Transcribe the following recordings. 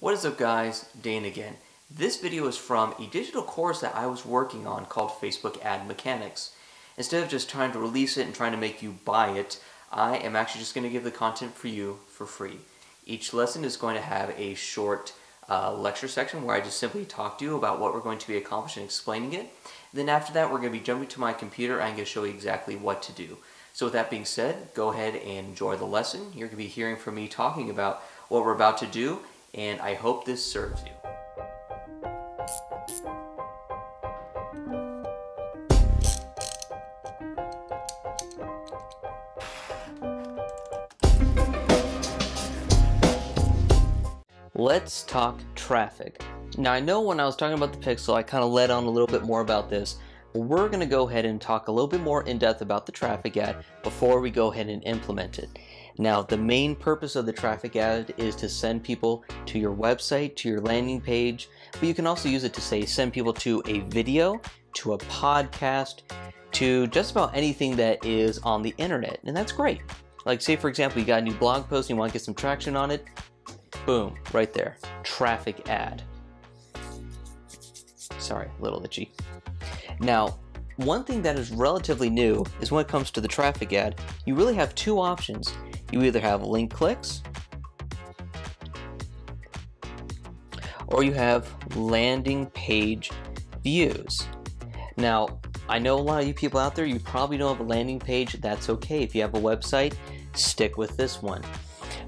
What is up guys, Dane again. This video is from a digital course that I was working on called Facebook Ad Mechanics. Instead of just trying to release it and trying to make you buy it, I am actually just going to give the content for you for free. Each lesson is going to have a short lecture section where I just simply talk to you about what we're going to be accomplishing and explaining it. Then after that we're going to be jumping to my computer and I'm going to show you exactly what to do. So with that being said, go ahead and enjoy the lesson. You're going to be hearing from me talking about what we're about to do, and I hope this serves you. Let's talk traffic. Now I know when I was talking about the pixel, I kind of led on a little bit more about this. We're going to go ahead and talk a little bit more in depth about the traffic ad before we go ahead and implement it. Now, the main purpose of the traffic ad is to send people to your website, to your landing page, but you can also use it to say send people to a video, to a podcast, to just about anything that is on the internet, and that's great. Like say for example, you got a new blog post and you want to get some traction on it, boom, right there, traffic ad. Sorry, a little itchy. Now, one thing that is relatively new is when it comes to the traffic ad, you really have two options. You either have link clicks or you have landing page views. Now, I know a lot of you people out there, you probably don't have a landing page. That's okay. If you have a website, stick with this one.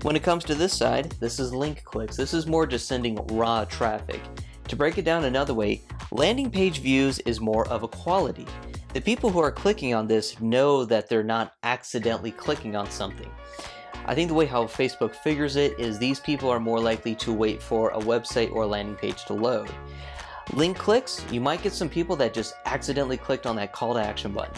When it comes to this side, this is link clicks. This is more just sending raw traffic. To break it down another way, landing page views is more of a quality. The people who are clicking on this know that they're not accidentally clicking on something. I think the way how Facebook figures it is these people are more likely to wait for a website or a landing page to load. Link clicks, you might get some people that just accidentally clicked on that call to action button,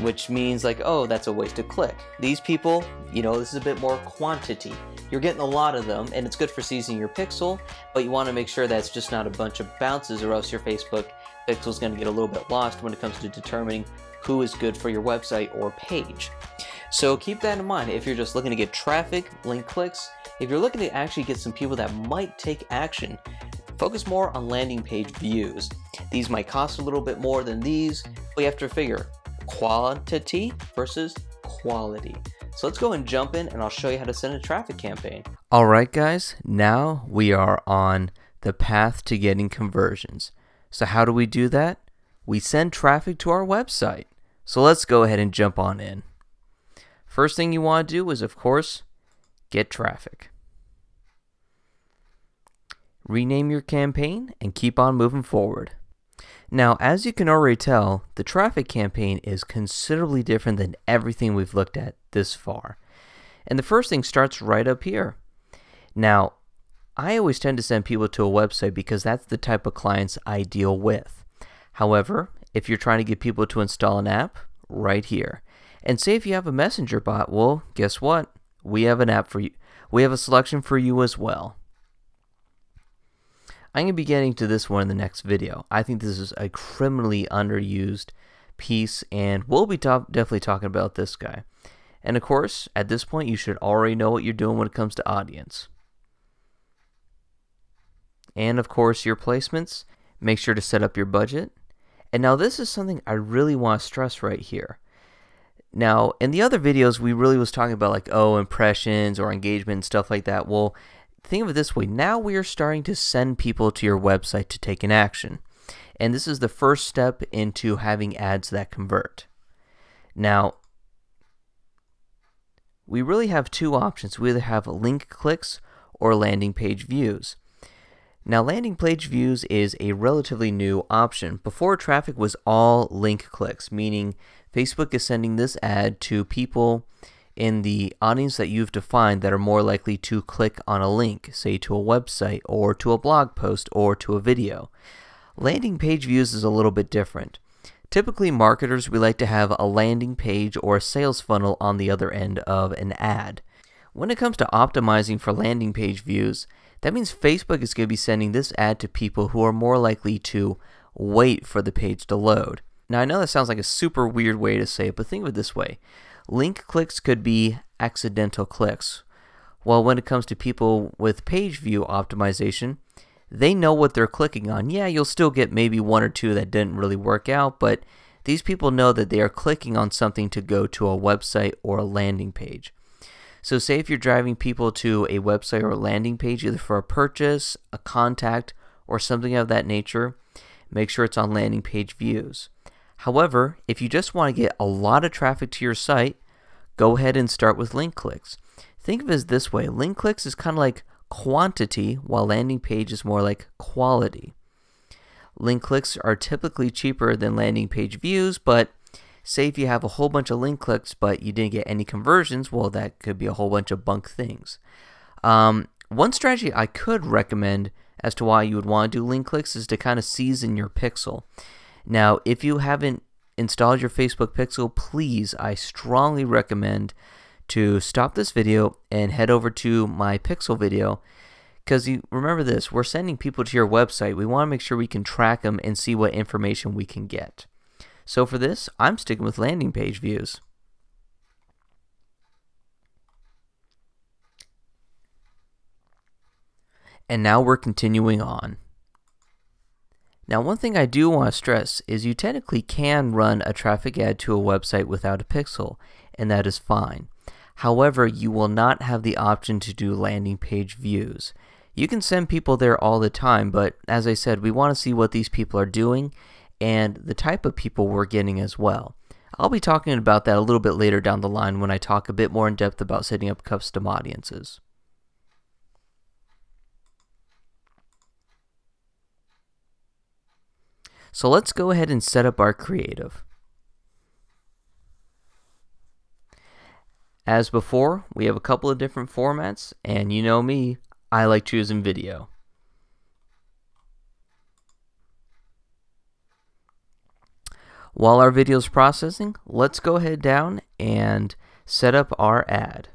which means like, oh, that's a wasted click. These people, you know, this is a bit more quantity. You're getting a lot of them and it's good for seasoning your pixel, but you want to make sure that it's just not a bunch of bounces or else your Facebook pixel is going to get a little bit lost when it comes to determining who is good for your website or page. So keep that in mind if you're just looking to get traffic, link clicks. If you're looking to actually get some people that might take action, focus more on landing page views. These might cost a little bit more than these, but you have to figure quantity versus quality. So let's go and jump in and I'll show you how to send a traffic campaign. All right guys, now we are on the path to getting conversions. So how do we do that? We send traffic to our website. So let's go ahead and jump on in. First thing you want to do is, of course, get traffic. Rename your campaign and keep on moving forward. Now, as you can already tell, the traffic campaign is considerably different than everything we've looked at this far. And the first thing starts right up here. Now, I always tend to send people to a website because that's the type of clients I deal with. However, if you're trying to get people to install an app, right here. And say if you have a messenger bot, well, guess what? We have an app for you. We have a selection for you as well. I'm going to be getting to this one in the next video. I think this is a criminally underused piece and we'll be definitely talking about this guy. And of course, at this point, you should already know what you're doing when it comes to audience. And of course, your placements. Make sure to set up your budget. And now this is something I really want to stress right here. Now, in the other videos, we really was talking about like, oh, impressions or engagement and stuff like that. Well, think of it this way. Now we are starting to send people to your website to take an action. And this is the first step into having ads that convert. Now, we really have two options. We either have link clicks or landing page views. Now, landing page views is a relatively new option. Before, traffic was all link clicks, meaning Facebook is sending this ad to people in the audience that you've defined that are more likely to click on a link, say to a website or to a blog post or to a video. Landing page views is a little bit different. Typically, marketers, we like to have a landing page or a sales funnel on the other end of an ad. When it comes to optimizing for landing page views, that means Facebook is going to be sending this ad to people who are more likely to wait for the page to load. Now, I know that sounds like a super weird way to say it, but think of it this way. Link clicks could be accidental clicks, Well, when it comes to people with page view optimization, they know what they're clicking on. Yeah, you'll still get maybe one or two that didn't really work out, but these people know that they are clicking on something to go to a website or a landing page. So say if you're driving people to a website or a landing page, either for a purchase, a contact, or something of that nature, make sure it's on landing page views. However, if you just want to get a lot of traffic to your site, go ahead and start with link clicks. Think of it this way, link clicks is kind of like quantity, while landing page is more like quality. Link clicks are typically cheaper than landing page views, but say if you have a whole bunch of link clicks but you didn't get any conversions, well, that could be a whole bunch of bunk things. One strategy I could recommend as to why you would want to do link clicks is to kind of season your pixel. Now, if you haven't installed your Facebook pixel, please, I strongly recommend to stop this video and head over to my pixel video, because you remember this, we're sending people to your website. We want to make sure we can track them and see what information we can get. So for this, I'm sticking with landing page views. And now we're continuing on. Now, one thing I do want to stress is you technically can run a traffic ad to a website without a pixel, and that is fine. However, you will not have the option to do landing page views. You can send people there all the time, but as I said, we want to see what these people are doing and the type of people we're getting as well. I'll be talking about that a little bit later down the line when I talk a bit more in depth about setting up custom audiences. So let's go ahead and set up our creative. As before, we have a couple of different formats, and you know me, I like choosing video. While our video is processing, let's go ahead down and set up our ad.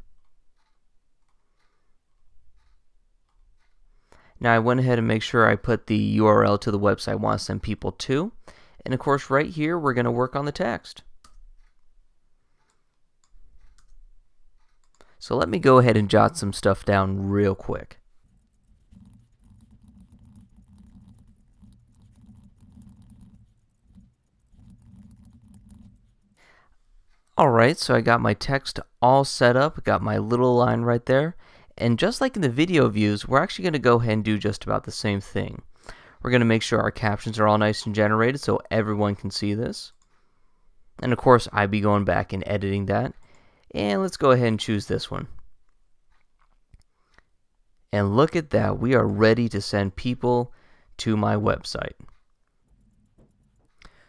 Now, I went ahead and make sure I put the URL to the website I want to send people to. And of course, right here, we're going to work on the text. So let me go ahead and jot some stuff down real quick. Alright, so I got my text all set up, got my little line right there. And just like in the video views, we're actually going to go ahead and do just about the same thing. We're going to make sure our captions are all nice and generated so everyone can see this. And of course, I'd be going back and editing that. And let's go ahead and choose this one. And look at that, we are ready to send people to my website.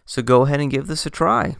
So go ahead and give this a try.